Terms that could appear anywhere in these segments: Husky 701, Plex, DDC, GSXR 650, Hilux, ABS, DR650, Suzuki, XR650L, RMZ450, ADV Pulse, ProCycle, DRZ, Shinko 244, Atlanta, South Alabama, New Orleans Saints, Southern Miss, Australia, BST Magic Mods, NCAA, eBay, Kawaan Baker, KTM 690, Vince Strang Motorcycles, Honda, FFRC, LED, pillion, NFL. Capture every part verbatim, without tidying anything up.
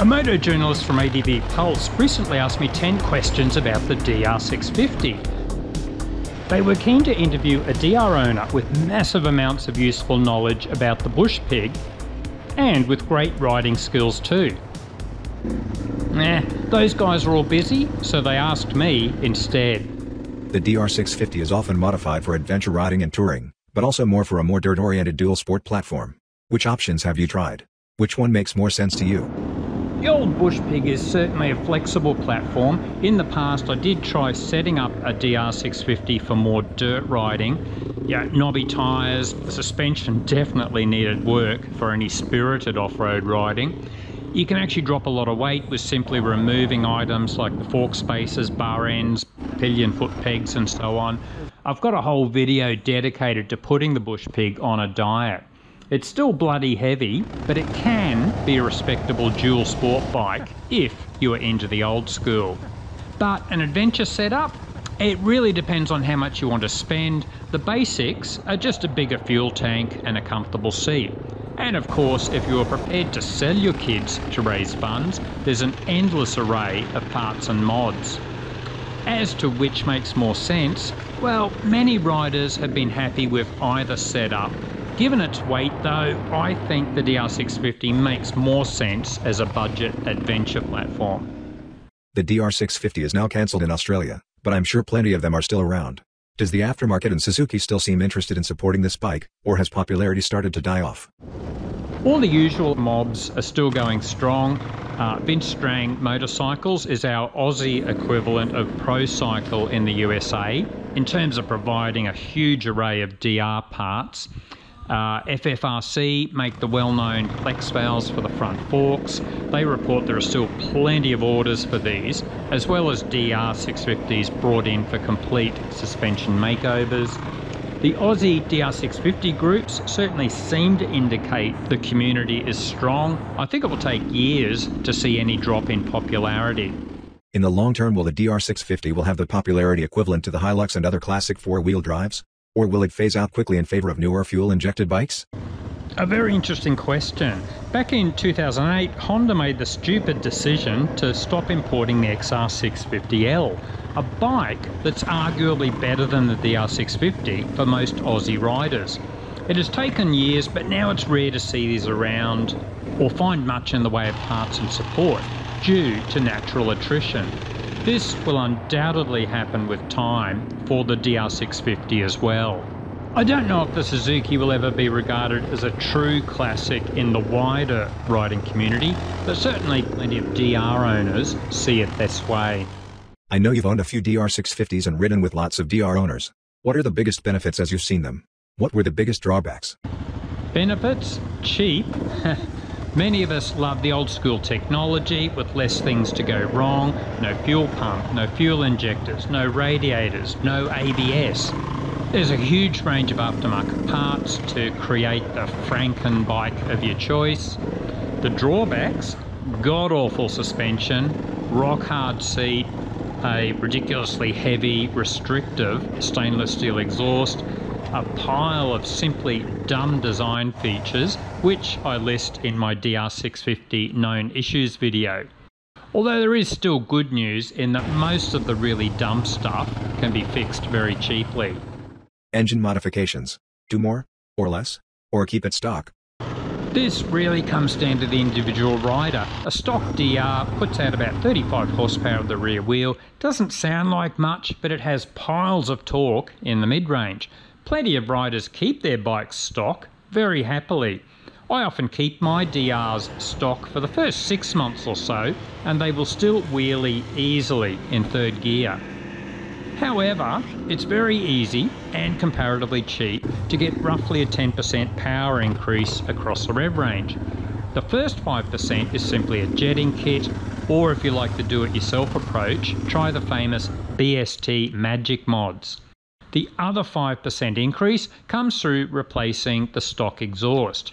A moto journalist from A D V Pulse recently asked me ten questions about the D R six fifty. They were keen to interview a D R owner with massive amounts of useful knowledge about the bush pig, and with great riding skills too. Nah, those guys are all busy, so they asked me instead. The D R six fifty is often modified for adventure riding and touring, but also more for a more dirt-oriented dual sport platform. Which options have you tried? Which one makes more sense to you? The old bush pig is certainly a flexible platform. In the past I did try setting up a D R six fifty for more dirt riding. Yeah, knobby tyres, the suspension definitely needed work for any spirited off-road riding. You can actually drop a lot of weight with simply removing items like the fork spacers, bar ends, pillion foot pegs and so on. I've got a whole video dedicated to putting the bush pig on a diet. It's still bloody heavy, but it can be a respectable dual sport bike if you are into the old school. But an adventure setup? It really depends on how much you want to spend. The basics are just a bigger fuel tank and a comfortable seat. And of course, if you are prepared to sell your kids to raise funds, there's an endless array of parts and mods. As to which makes more sense, well, many riders have been happy with either setup. Given its weight though, I think the D R six fifty makes more sense as a budget adventure platform. The D R six fifty is now cancelled in Australia, but I'm sure plenty of them are still around. Does the aftermarket and Suzuki still seem interested in supporting this bike, or has popularity started to die off? All the usual mobs are still going strong. Uh, Vince Strang Motorcycles is our Aussie equivalent of ProCycle in the U S A, in terms of providing a huge array of D R parts. Uh, F F R C make the well-known Plex valves for the front forks. They report there are still plenty of orders for these, as well as D R six fifties brought in for complete suspension makeovers. The Aussie D R six fifty groups certainly seem to indicate the community is strong. I think it will take years to see any drop in popularity. In the long term, will the D R six fifty will have the popularity equivalent to the Hilux and other classic four-wheel drives? Or will it phase out quickly in favour of newer fuel-injected bikes? A very interesting question. Back in two thousand eight, Honda made the stupid decision to stop importing the X R six fifty L, a bike that's arguably better than the D R six fifty for most Aussie riders. It has taken years, but now it's rare to see these around or find much in the way of parts and support due to natural attrition. This will undoubtedly happen with time for the D R six fifty as well. I don't know if the Suzuki will ever be regarded as a true classic in the wider riding community, but certainly plenty of D R owners see it this way. I know you've owned a few D R six fifties and ridden with lots of D R owners. What are the biggest benefits as you've seen them? What were the biggest drawbacks? Benefits? Cheap. Many of us love the old school technology with less things to go wrong. No fuel pump, no fuel injectors, no radiators, no A B S. There's a huge range of aftermarket parts to create the Franken bike of your choice. The drawbacks, god-awful suspension, rock-hard seat, a reductiously heavy, restrictive stainless steel exhaust, a pile of simply dumb design features, which I list in my D R six fifty known issues video. Although there is still good news in that most of the really dumb stuff can be fixed very cheaply. Engine modifications. Do more, or less, or keep it stock? This really comes down to the individual rider. A stock D R puts out about thirty-five horsepower of the rear wheel. Doesn't sound like much, but it has piles of torque in the mid-range. Plenty of riders keep their bikes stock very happily. I often keep my D Rs stock for the first six months or so, and they will still wheelie easily in third gear. However, it's very easy and comparatively cheap to get roughly a ten percent power increase across the rev range. The first five percent is simply a jetting kit, or if you like the do-it-yourself approach, try the famous B S T Magic Mods. The other five percent increase comes through replacing the stock exhaust.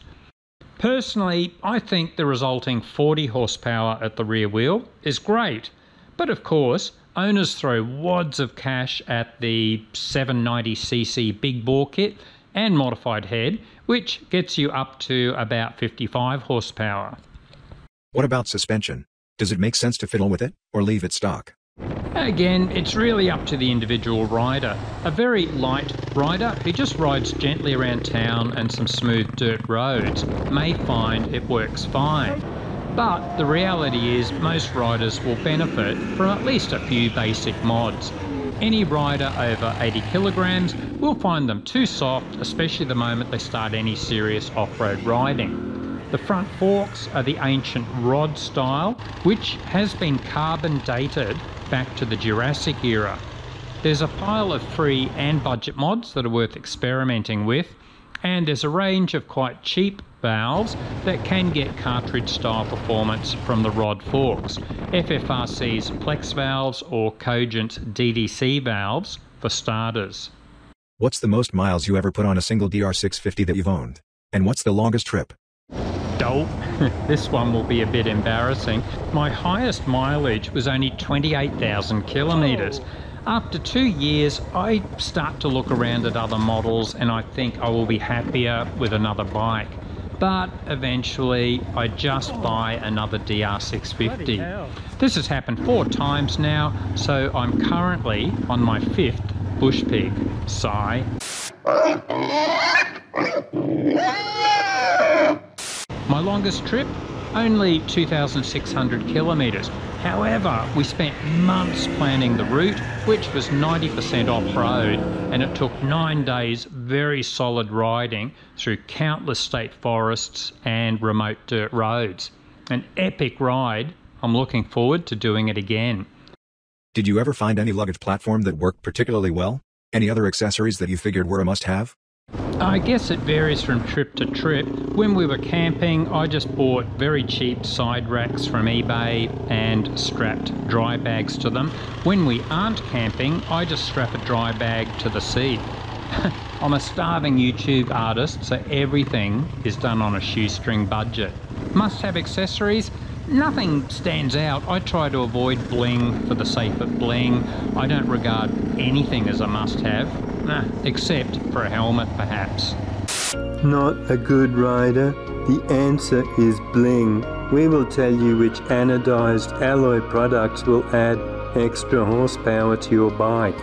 Personally, I think the resulting forty horsepower at the rear wheel is great, but of course, owners throw wads of cash at the seven ninety c c big bore kit and modified head, which gets you up to about fifty-five horsepower. What about suspension? Does it make sense to fiddle with it, or leave it stock? Again, it's really up to the individual rider. A very light rider who just rides gently around town and some smooth dirt roads may find it works fine. But the reality is most riders will benefit from at least a few basic mods. Any rider over eighty kilograms will find them too soft, especially the moment they start any serious off-road riding. The front forks are the ancient rod style, which has been carbon dated back to the Jurassic era. There's a pile of free and budget mods that are worth experimenting with, and there's a range of quite cheap valves that can get cartridge style performance from the rod forks. F F R C's Plex valves or Cogent's D D C valves for starters. What's the most miles you ever put on a single D R six fifty that you've owned? And what's the longest trip? Dope. This one will be a bit embarrassing. My highest mileage was only twenty-eight thousand kilometres. After two years, I start to look around at other models and I think I will be happier with another bike. But eventually, I just buy another D R six fifty. This has happened four times now, so I'm currently on my fifth bush pig. Sigh. My longest trip, only two thousand six hundred kilometres. However, we spent months planning the route, which was ninety percent off-road, and it took nine days very solid riding through countless state forests and remote dirt roads. An epic ride. I'm looking forward to doing it again. Did you ever find any luggage platform that worked particularly well? Any other accessories that you figured were a must-have? I guess it varies from trip to trip. When we were camping, I just bought very cheap side racks from eBay and strapped dry bags to them. When we aren't camping, I just strap a dry bag to the seat. I'm a starving YouTube artist, so everything is done on a shoestring budget. Must-have accessories? Nothing stands out. I try to avoid bling for the sake of bling. I don't regard anything as a must-have, nah, except for a helmet perhaps. Not a good rider? The answer is bling. We will tell you which anodized alloy products will add extra horsepower to your bike.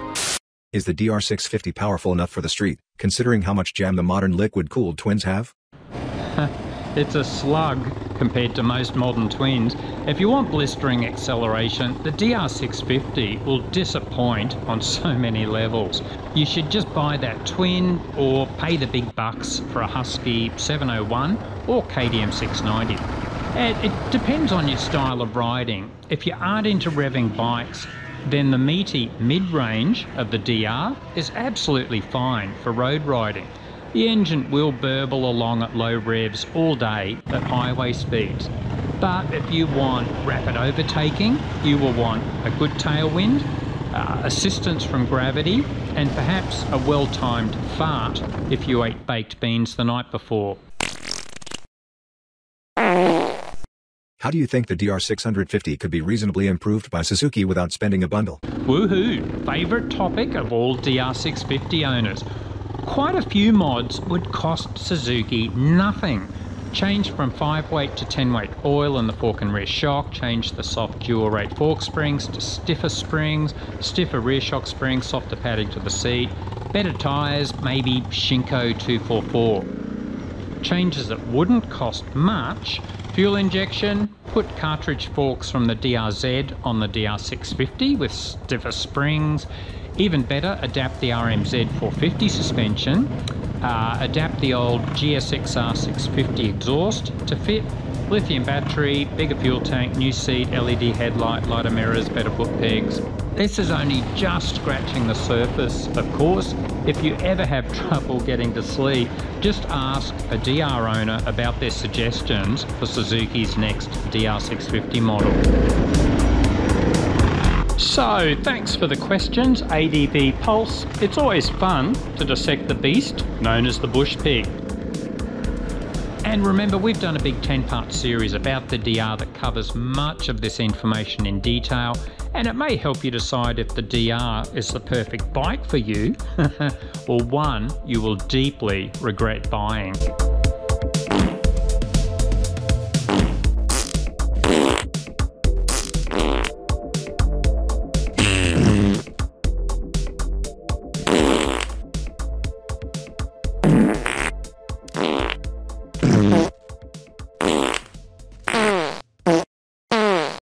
Is the D R six fifty powerful enough for the street, considering how much jam the modern liquid-cooled twins have? It's a slug compared to most modern twins. If you want blistering acceleration, the D R six fifty will disappoint on so many levels. You should just buy that twin or pay the big bucks for a Husky seven oh one or K T M six ninety. And it depends on your style of riding. If you aren't into revving bikes, then the meaty mid-range of the D R is absolutely fine for road riding. The engine will burble along at low revs all day at highway speeds. But if you want rapid overtaking, you will want a good tailwind, uh, assistance from gravity, and perhaps a well-timed fart if you ate baked beans the night before. How do you think the D R six fifty could be reasonably improved by Suzuki without spending a bundle? Woohoo! Favourite topic of all D R six fifty owners. Quite a few mods would cost Suzuki nothing. Change from five weight to ten weight oil in the fork and rear shock, change the soft dual rate fork springs to stiffer springs, stiffer rear shock springs, softer padding to the seat, better tyres, maybe Shinko two forty-four. Changes that wouldn't cost much, fuel injection, put cartridge forks from the D R Z on the D R six fifty with stiffer springs. Even better, adapt the R M Z four fifty suspension, uh, adapt the old G S X R six fifty exhaust to fit, lithium battery, bigger fuel tank, new seat, L E D headlight, lighter mirrors, better foot pegs. This is only just scratching the surface, of course. If you ever have trouble getting to sleep, just ask a D R owner about their suggestions for Suzuki's next D R six fifty model. So, thanks for the questions, A D V Pulse. It's always fun to dissect the beast known as the bush pig. And remember, we've done a big ten-part series about the D R that covers much of this information in detail, and it may help you decide if the D R is the perfect bike for you or one you will deeply regret buying.